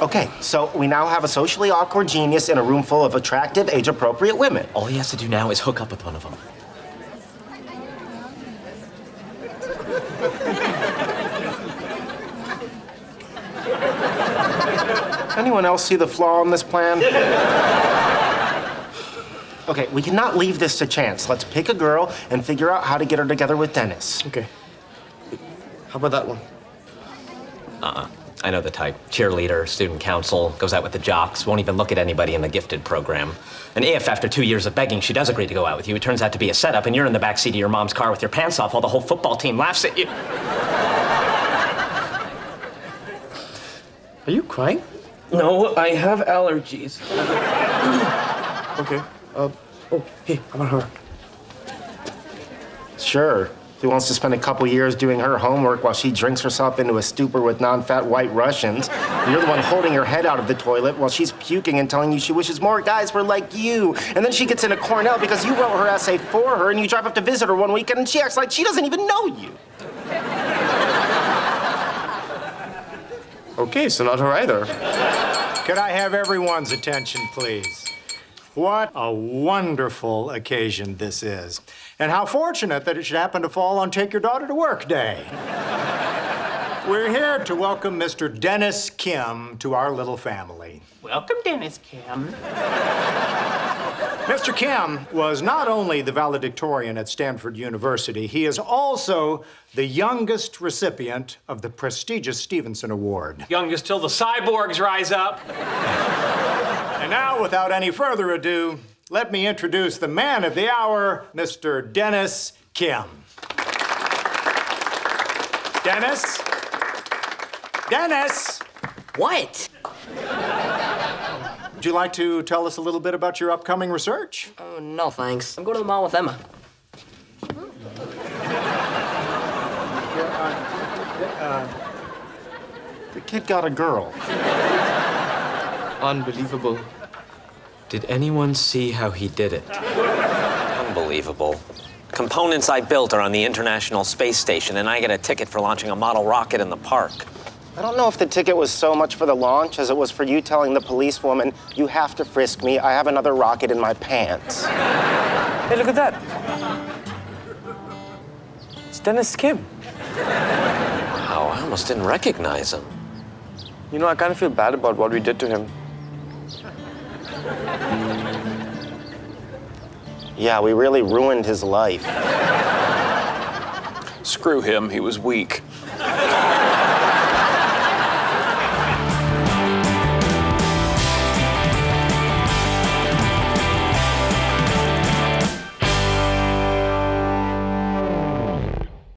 Okay, so we now have a socially awkward genius in a room full of attractive, age-appropriate women. All he has to do now is hook up with one of them. Anyone else see the flaw in this plan? Okay, we cannot leave this to chance. Let's pick a girl and figure out how to get her together with Dennis. Okay. How about that one? I know the type. Cheerleader, student council, goes out with the jocks, won't even look at anybody in the gifted program. And if, after 2 years of begging, she does agree to go out with you, it turns out to be a setup and you're in the backseat of your mom's car with your pants off while the whole football team laughs at you. Are you crying? No, I have allergies. Okay. Oh, hey, how about her? Sure. She wants to spend a couple years doing her homework while she drinks herself into a stupor with non-fat white Russians. And you're the one holding her head out of the toilet while she's puking and telling you she wishes more guys were like you. And then she gets into Cornell because you wrote her essay for her and you drive up to visit her one weekend and she acts like she doesn't even know you. Okay, so not her either. Could I have everyone's attention, please? What a wonderful occasion this is. And how fortunate that it should happen to fall on Take Your Daughter to Work Day. We're here to welcome Mr. Dennis Kim to our little family. Welcome, Dennis Kim. Mr. Kim was not only the valedictorian at Stanford University, he is also the youngest recipient of the prestigious Stevenson Award. Youngest till the cyborgs rise up. And now, without any further ado, let me introduce the man of the hour, Mr. Dennis Kim. Dennis? Dennis! What? Would you like to tell us a little bit about your upcoming research? Oh, no, thanks. I'm going to the mall with Emma. The kid got a girl. Unbelievable. Did anyone see how he did it? Unbelievable. Components I built are on the International Space Station, and I get a ticket for launching a model rocket in the park. I don't know if the ticket was so much for the launch as it was for you telling the policewoman, you have to frisk me, I have another rocket in my pants. Hey, look at that. It's Dennis Kim. Wow, I almost didn't recognize him. You know, I kind of feel bad about what we did to him. Yeah, we really ruined his life. Screw him, he was weak.